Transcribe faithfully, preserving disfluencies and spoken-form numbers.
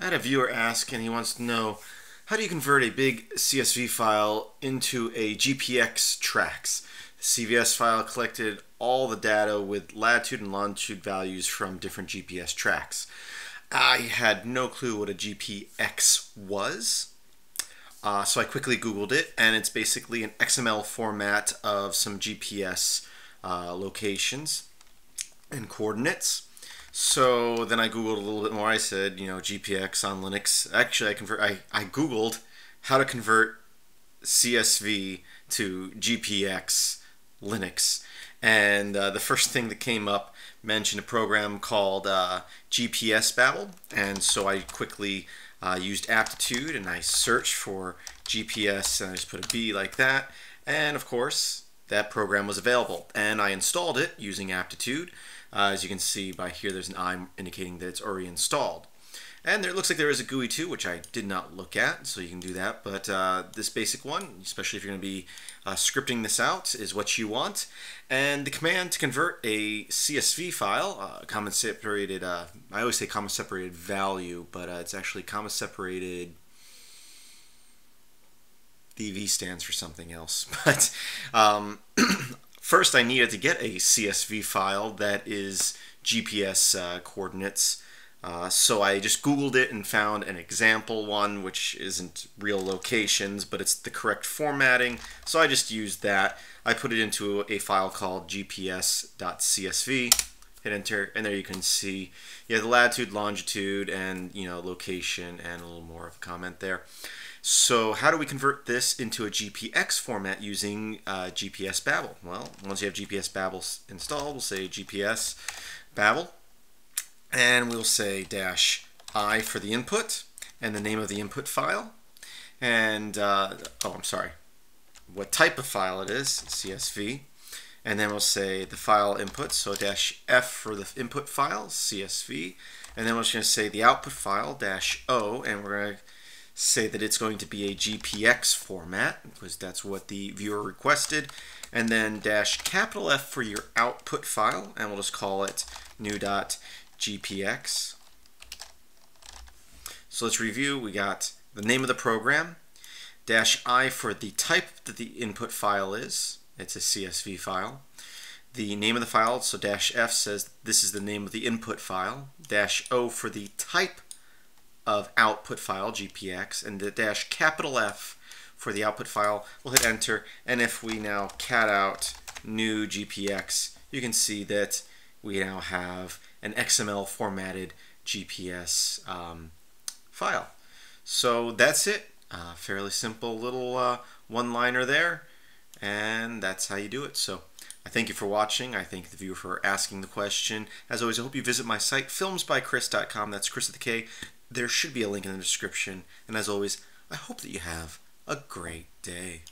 I had a viewer ask, and he wants to know, how do you convert a big C S V file into a G P X tracks? The C S V file collected all the data with latitude and longitude values from different G P S tracks. I had no clue what a G P X was, uh, so I quickly Googled it, and it's basically an X M L format of some G P S uh, locations and coordinates. So then I Googled a little bit more. I said, you know, G P X on Linux. Actually, I convert. I, I Googled how to convert C S V to G P X Linux. And uh, the first thing that came up mentioned a program called uh, GPSBabel. And so I quickly uh, used Aptitude, and I searched for G P S, and I just put a B like that. And of course, that program was available. And I installed it using Aptitude. Uh, as you can see by here, there's an I indicating that it's already installed. And there looks like there is a G U I too, which I did not look at, so you can do that. But uh, this basic one, especially if you're going to be uh, scripting this out, is what you want. And the command to convert a C S V file, uh, comma separated, uh, I always say comma separated value, but uh, it's actually comma separated. The V stands for something else. But um, first, I needed to get a C S V file that is G P S uh, coordinates. Uh, so I just Googled it and found an example one, which isn't real locations, but it's the correct formatting. So I just used that. I put it into a file called G P S dot C S V, hit enter, and there you can see yeah, the latitude, longitude, and you know location, and a little more of a comment there. So how do we convert this into a G P X format using uh, GPSBabel? Well, once you have GPSBabel installed, we'll say GPSBabel. And we'll say dash I for the input and the name of the input file. And, uh, oh, I'm sorry, what type of file it is, C S V. And then we'll say the file input, so dash F for the input file, C S V. And then we're just going to say the output file, dash O, and we're going to say that it's going to be a G P X format, because that's what the viewer requested. And then dash capital F for your output file, and we'll just call it new dot G P X. So let's review. We got the name of the program, dash I for the type that the input file is. It's a C S V file. The name of the file, so dash F says this is the name of the input file, dash O for the type of output file, G P X, and the dash capital F for the output file. We'll hit enter, and if we now cat out new G P X, you can see that we now have an X M L formatted G P S um, file. So that's it. Uh, fairly simple little uh, one-liner there, and that's how you do it. So I thank you for watching. I thank the viewer for asking the question. As always, I hope you visit my site, films by Kris dot com. That's Kris with a K. There should be a link in the description. And as always, I hope that you have a great day.